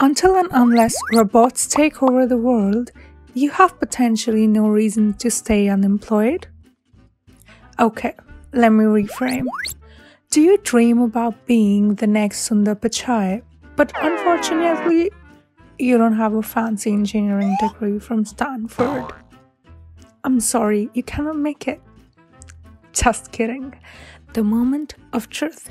Until and unless robots take over the world, you have potentially no reason to stay unemployed. Okay, let me reframe. Do you dream about being the next Sundar Pichai, but unfortunately, you don't have a fancy engineering degree from Stanford? I'm sorry, you cannot make it. Just kidding. The moment of truth.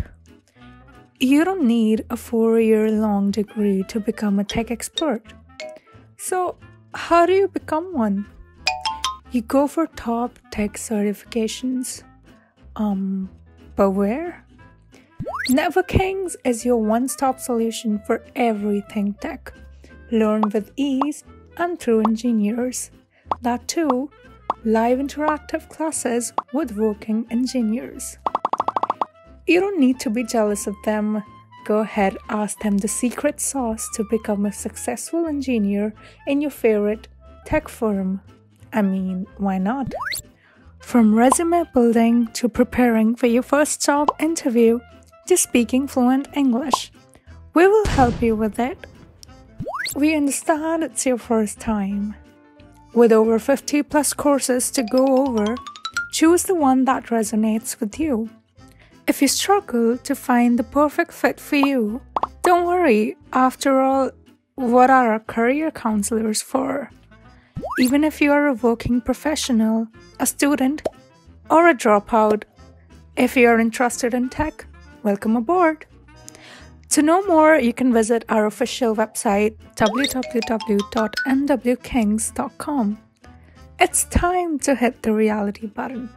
You don't need a 4-year-long degree to become a tech expert. So, how do you become one? You go for top tech certifications. But where? Network Kings is your one-stop solution for everything tech. Learn with ease and through engineers. That too, live interactive classes with working engineers. You don't need to be jealous of them. Go ahead, ask them the secret sauce to become a successful engineer in your favorite tech firm. I mean, why not? From resume building to preparing for your first job interview to speaking fluent English, we will help you with it. We understand it's your first time. With over 50+ courses to go over, choose the one that resonates with you. If you struggle to find the perfect fit for you, don't worry. After all, what are our career counselors for? Even if you are a working professional, a student, or a dropout, if you are interested in tech, welcome aboard. To know more, you can visit our official website www.nwkings.com. It's time to hit the reality button.